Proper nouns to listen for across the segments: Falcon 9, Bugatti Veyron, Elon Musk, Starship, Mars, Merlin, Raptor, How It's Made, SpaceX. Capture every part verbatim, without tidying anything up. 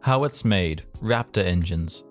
How it's made, Raptor engines.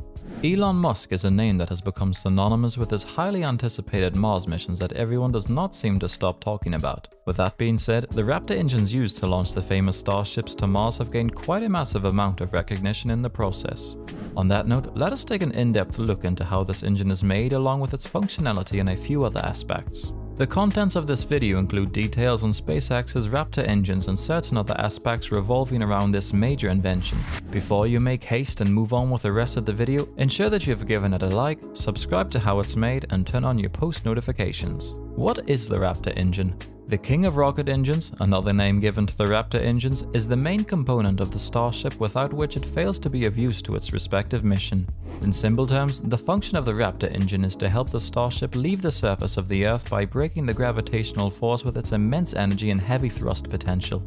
Elon Musk is a name that has become synonymous with his highly anticipated Mars missions that everyone does not seem to stop talking about. With that being said, the Raptor engines used to launch the famous Starships to Mars have gained quite a massive amount of recognition in the process. On that note, let us take an in-depth look into how this engine is made along with its functionality and a few other aspects. The contents of this video include details on SpaceX's Raptor engines and certain other aspects revolving around this major invention. Before you make haste and move on with the rest of the video, ensure that you have given it a like, subscribe to How It's Made, and turn on your post notifications. What is the Raptor engine? The king of rocket engines, another name given to the Raptor engines, is the main component of the Starship without which it fails to be of use to its respective mission. In simple terms, the function of the Raptor engine is to help the Starship leave the surface of the Earth by breaking the gravitational force with its immense energy and heavy thrust potential.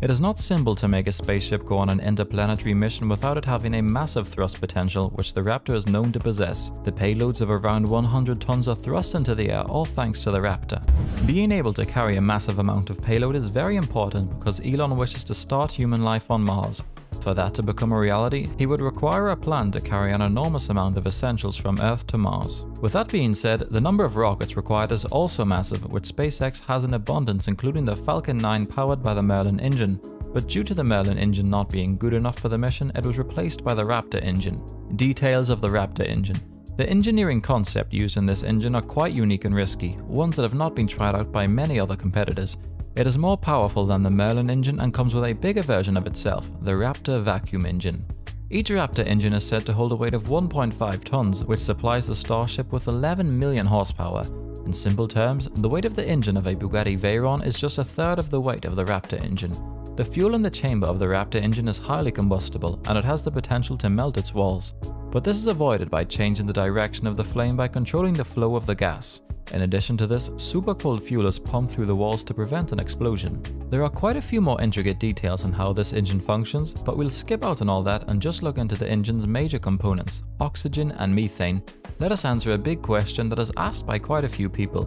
It is not simple to make a spaceship go on an interplanetary mission without it having a massive thrust potential, which the Raptor is known to possess. The payloads of around one hundred tons are thrust into the air, all thanks to the Raptor. Being able to carry a massive amount of payload is very important because Elon wishes to start human life on Mars. For that to become a reality, he would require a plan to carry an enormous amount of essentials from Earth to Mars. With that being said, the number of rockets required is also massive, which SpaceX has in abundance, including the Falcon nine powered by the Merlin engine. But due to the Merlin engine not being good enough for the mission, it was replaced by the Raptor engine. Details of the Raptor engine. The engineering concept used in this engine are quite unique and risky, ones that have not been tried out by many other competitors. It is more powerful than the Merlin engine and comes with a bigger version of itself, the Raptor vacuum engine. Each Raptor engine is said to hold a weight of one point five tons, which supplies the Starship with eleven million horsepower. In simple terms, the weight of the engine of a Bugatti Veyron is just a third of the weight of the Raptor engine. The fuel in the chamber of the Raptor engine is highly combustible, and it has the potential to melt its walls. But this is avoided by changing the direction of the flame by controlling the flow of the gas. In addition to this, super cold fuel is pumped through the walls to prevent an explosion. There are quite a few more intricate details on how this engine functions, but we'll skip out on all that and just look into the engine's major components, oxygen and methane. Let us answer a big question that is asked by quite a few people.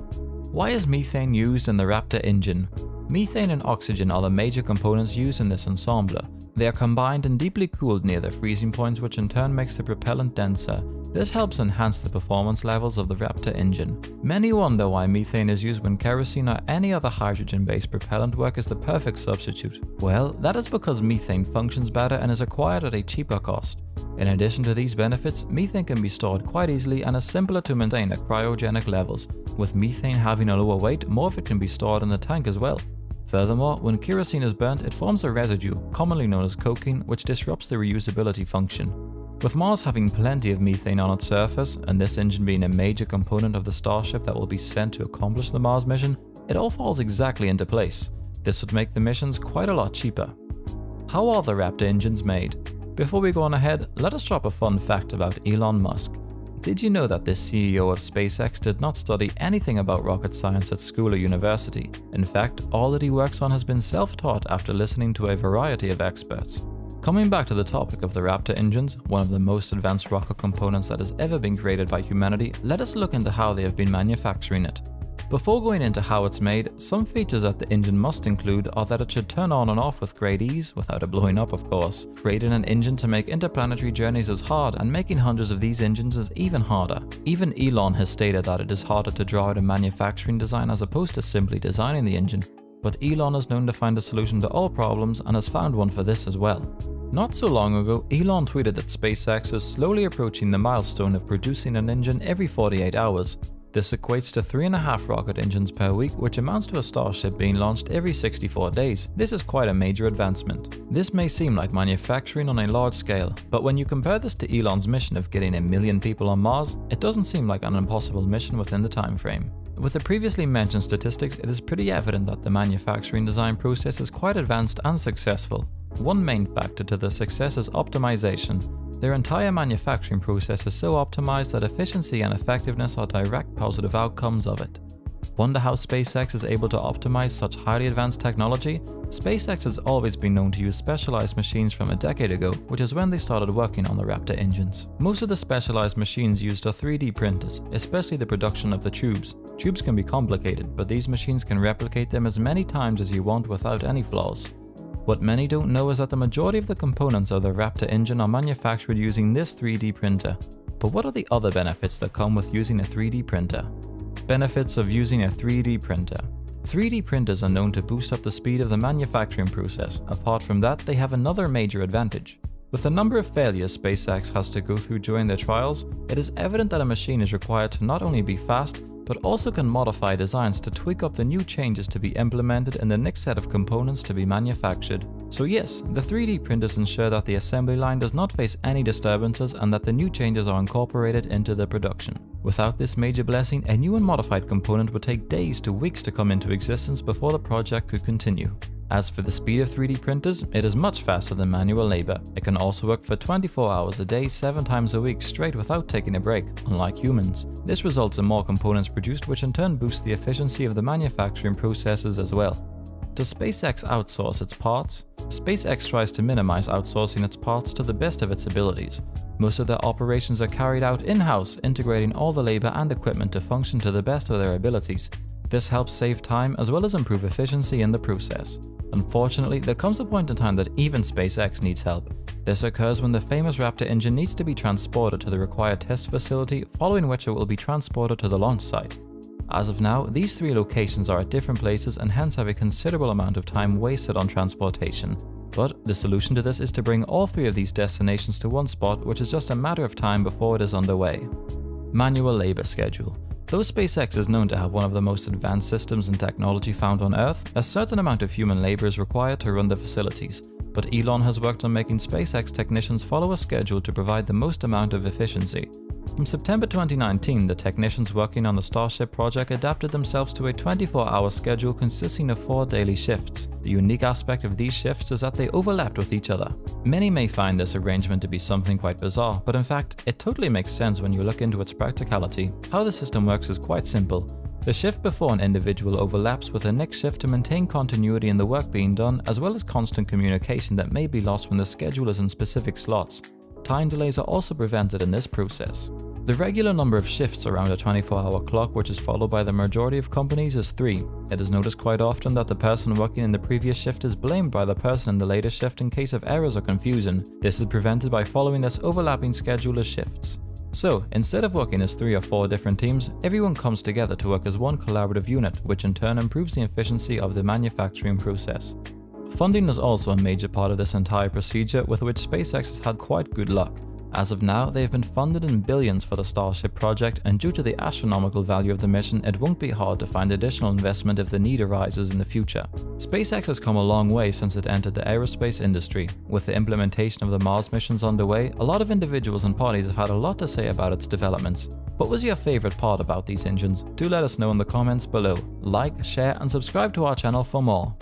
Why is methane used in the Raptor engine? Methane and oxygen are the major components used in this ensemble. They are combined and deeply cooled near their freezing points, which in turn makes the propellant denser. This helps enhance the performance levels of the Raptor engine. Many wonder why methane is used when kerosene or any other hydrogen-based propellant work is the perfect substitute. Well, that is because methane functions better and is acquired at a cheaper cost. In addition to these benefits, methane can be stored quite easily and is simpler to maintain at cryogenic levels. With methane having a lower weight, more of it can be stored in the tank as well. Furthermore, when kerosene is burnt, it forms a residue, commonly known as coking, which disrupts the reusability function. With Mars having plenty of methane on its surface, and this engine being a major component of the Starship that will be sent to accomplish the Mars mission, it all falls exactly into place. This would make the missions quite a lot cheaper. How are the Raptor engines made? Before we go on ahead, let us drop a fun fact about Elon Musk. Did you know that this C E O of SpaceX did not study anything about rocket science at school or university? In fact, all that he works on has been self-taught after listening to a variety of experts. Coming back to the topic of the Raptor engines, one of the most advanced rocket components that has ever been created by humanity, let us look into how they have been manufacturing it. Before going into how it's made, some features that the engine must include are that it should turn on and off with great ease, without it blowing up of course. Creating an engine to make interplanetary journeys is hard, and making hundreds of these engines is even harder. Even Elon has stated that it is harder to draw out a manufacturing design as opposed to simply designing the engine. But Elon is known to find a solution to all problems and has found one for this as well. Not so long ago, Elon tweeted that SpaceX is slowly approaching the milestone of producing an engine every forty-eight hours. This equates to three and a half rocket engines per week, which amounts to a Starship being launched every sixty-four days. This is quite a major advancement. This may seem like manufacturing on a large scale, but when you compare this to Elon's mission of getting a million people on Mars, it doesn't seem like an impossible mission within the time frame. With the previously mentioned statistics, it is pretty evident that the manufacturing design process is quite advanced and successful. One main factor to the success is optimization. Their entire manufacturing process is so optimized that efficiency and effectiveness are direct positive outcomes of it. Wonder how SpaceX is able to optimize such highly advanced technology? SpaceX has always been known to use specialized machines from a decade ago, which is when they started working on the Raptor engines. Most of the specialized machines used are three D printers, especially the production of the tubes. Tubes can be complicated, but these machines can replicate them as many times as you want without any flaws. What many don't know is that the majority of the components of the Raptor engine are manufactured using this three D printer. But what are the other benefits that come with using a three D printer? Benefits of using a three D printer. three D printers are known to boost up the speed of the manufacturing process. Apart from that, they have another major advantage. With the number of failures SpaceX has to go through during their trials, it is evident that a machine is required to not only be fast, but also can modify designs to tweak up the new changes to be implemented in the next set of components to be manufactured. So yes, the three D printers ensure that the assembly line does not face any disturbances and that the new changes are incorporated into the production. Without this major blessing, a new and modified component would take days to weeks to come into existence before the project could continue. As for the speed of three D printers, it is much faster than manual labor. It can also work for twenty-four hours a day, seven times a week straight without taking a break, unlike humans. This results in more components produced, which in turn boosts the efficiency of the manufacturing processes as well. Does SpaceX outsource its parts? SpaceX tries to minimize outsourcing its parts to the best of its abilities. Most of their operations are carried out in-house, integrating all the labor and equipment to function to the best of their abilities. This helps save time as well as improve efficiency in the process. Unfortunately, there comes a point in time that even SpaceX needs help. This occurs when the famous Raptor engine needs to be transported to the required test facility, following which it will be transported to the launch site. As of now, these three locations are at different places and hence have a considerable amount of time wasted on transportation. But the solution to this is to bring all three of these destinations to one spot, which is just a matter of time before it is underway. Manual labor schedule. Though SpaceX is known to have one of the most advanced systems and technology found on Earth, a certain amount of human labor is required to run the facilities. But Elon has worked on making SpaceX technicians follow a schedule to provide the most amount of efficiency. From September twenty nineteen, the technicians working on the Starship project adapted themselves to a twenty-four hour schedule consisting of four daily shifts. The unique aspect of these shifts is that they overlapped with each other. Many may find this arrangement to be something quite bizarre, but in fact, it totally makes sense when you look into its practicality. How the system works is quite simple. The shift before an individual overlaps with the next shift to maintain continuity in the work being done, as well as constant communication that may be lost when the schedule is in specific slots. Time delays are also prevented in this process. The regular number of shifts around a twenty-four hour clock, which is followed by the majority of companies, is three. It is noticed quite often that the person working in the previous shift is blamed by the person in the later shift in case of errors or confusion. This is prevented by following this overlapping schedule of shifts. So, instead of working as three or four different teams, everyone comes together to work as one collaborative unit, which in turn improves the efficiency of the manufacturing process. Funding is also a major part of this entire procedure, with which SpaceX has had quite good luck. As of now, they have been funded in billions for the Starship project, and due to the astronomical value of the mission, it won't be hard to find additional investment if the need arises in the future. SpaceX has come a long way since it entered the aerospace industry. With the implementation of the Mars missions underway, a lot of individuals and parties have had a lot to say about its developments. What was your favorite part about these engines? Do let us know in the comments below. Like, share, and subscribe to our channel for more.